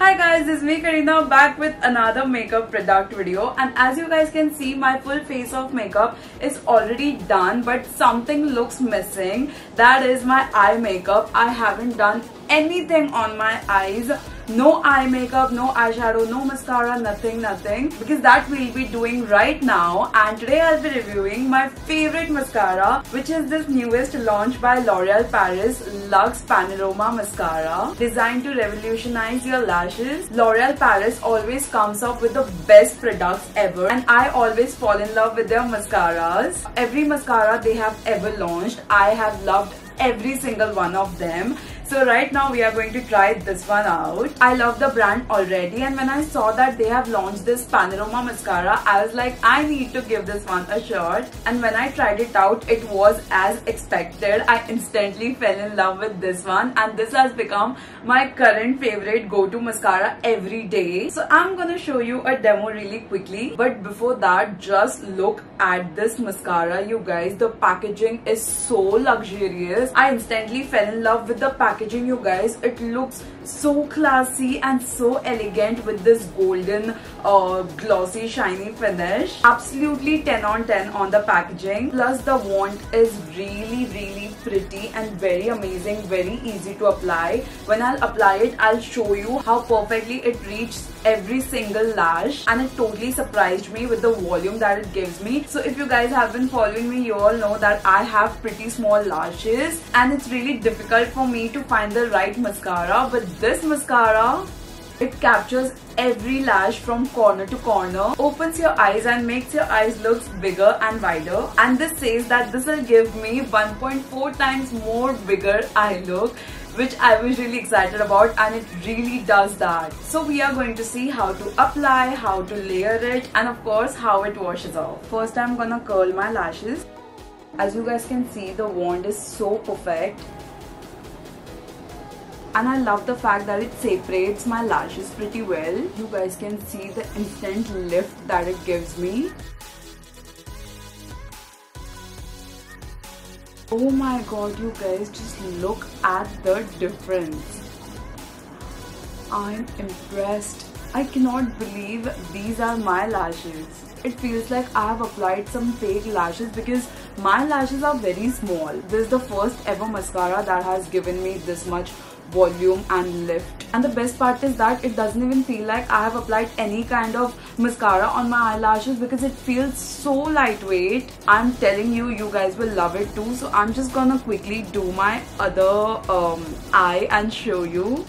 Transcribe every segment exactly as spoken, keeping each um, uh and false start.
Hi guys, this is me Kareena back with another makeup product video, and as you guys can see, my full face of makeup is already done, but something looks missing. That is my eye makeup. I haven't done anything on my eyes. No eye makeup, no eyeshadow, no mascara, nothing, nothing. Because that we'll be doing right now. And today I'll be reviewing my favorite mascara, which is this newest launch by L'Oréal Paris, Luxe Panorama Mascara. Designed to revolutionize your lashes, L'Oréal Paris always comes up with the best products ever. And I always fall in love with their mascaras. Every mascara they have ever launched, I have loved every single one of them. So right now we are going to try this one out. I love the brand already, and when I saw that they have launched this Panorama mascara, I was like, I need to give this one a shot. And when I tried it out, it was as expected. I instantly fell in love with this one, and this has become my current favorite go-to mascara every day. So I'm gonna show you a demo really quickly, but before that, just look at this mascara, you guys. The packaging is so luxurious. I instantly fell in love with the packaging. Packaging, you guys, it looks so classy and so elegant with this golden uh, glossy shiny finish. Absolutely ten on ten on the packaging. Plus the wand is really really pretty and very amazing, very easy to apply. When I'll apply it, I'll show you how perfectly it reaches every single lash, and it totally surprised me with the volume that it gives me. So if you guys have been following me, you all know that I have pretty small lashes and it's really difficult for me to find the right mascara, but this mascara, it captures every lash from corner to corner, opens your eyes and makes your eyes look bigger and wider. And this says that this will give me one point four times more bigger eye look, which I was really excited about, and it really does that. So we are going to see how to apply, how to layer it, and of course how it washes off. First I'm gonna curl my lashes. As you guys can see, the wand is so perfect. And I love the fact that it separates my lashes pretty well. You guys can see the instant lift that it gives me. Oh my god, you guys, just look at the difference. I'm impressed. I cannot believe these are my lashes. It feels like I have applied some fake lashes because my lashes are very small. This is the first ever mascara that has given me this much volume and lift, and the best part is that it doesn't even feel like I have applied any kind of mascara on my eyelashes because it feels so lightweight. I'm telling you, you guys will love it too. So I'm just gonna quickly do my other um, eye and show you.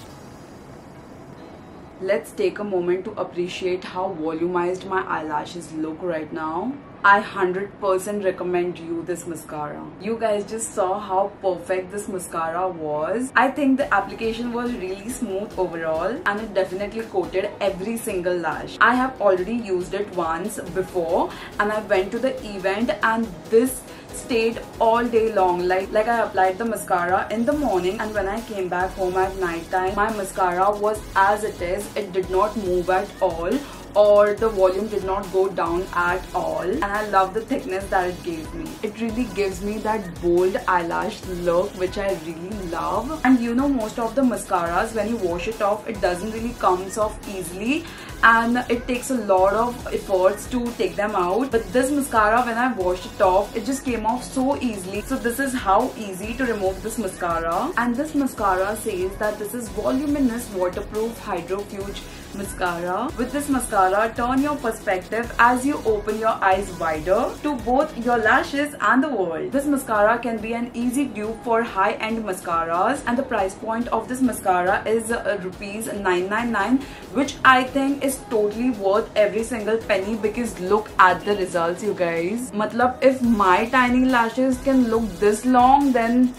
Let's take a moment to appreciate how volumized my eyelashes look right now. I one hundred percent recommend you this mascara. You guys just saw how perfect this mascara was. I think the application was really smooth overall, and it definitely coated every single lash. I have already used it once before, and I went to the event, and this stayed all day long. Like like I applied the mascara in the morning, and when I came back home at night time, my mascara was as it is. It did not move at all, or the volume did not go down at all, and I love the thickness that it gave me. It really gives me that bold eyelash look, which I really love. And you know, most of the mascaras, when you wash it off, it doesn't really comes off easily, and it takes a lot of efforts to take them out. But this mascara, when I washed it off, it just came off so easily. So this is how easy to remove this mascara. And this mascara says that this is voluminous, waterproof, hydrofuge mascara. With this mascara, turn your perspective as you open your eyes wider to both your lashes and the world. This mascara can be an easy dupe for high-end mascaras, and the price point of this mascara is uh, rupees nine ninety-nine, which I think is totally worth every single penny because look at the results, you guys. Matlab, if my tiny lashes can look this long, then...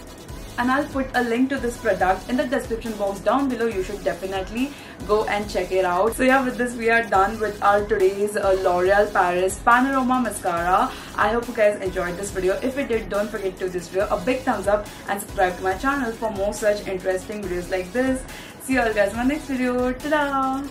And I'll put a link to this product in the description box down below. You should definitely go and check it out. So yeah, with this we are done with our today's uh, L'Oréal Paris Panorama Mascara. I hope you guys enjoyed this video. If you did, don't forget to give this video a big thumbs up and subscribe to my channel for more such interesting videos like this. See you all guys in my next video. Ta-da!